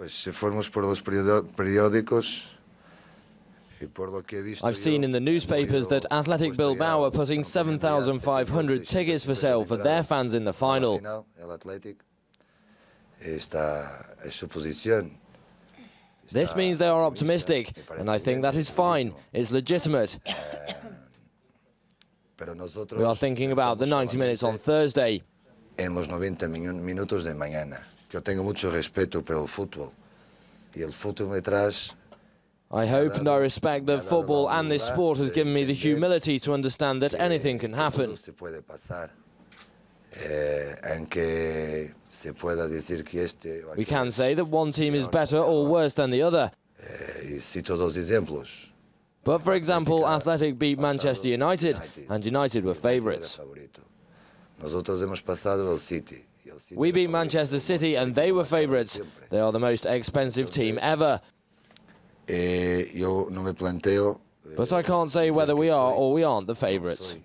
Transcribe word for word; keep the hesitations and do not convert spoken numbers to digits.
I've seen in the newspapers that Athletic Bilbao are putting seven thousand five hundred tickets for sale for their fans in the final. This means they are optimistic, and I think that is fine, it's legitimate. We are thinking about the ninety minutes on Thursday. En los noventa minutos de mañana. Yo tengo mucho respeto por el fútbol y el fútbol me trae. I hope and I respect that football and this sport has given me the humility to understand that anything can happen. Se puede pasar. Aunque se pueda decir que este. We can say that one team is better or worse than the other. Y cito dos ejemplos. But for example, Athletic beat Manchester United, and United were favourites. We beat Manchester City, and they were favourites. They are the most expensive team ever. But I can't say whether we are or we aren't the favourites.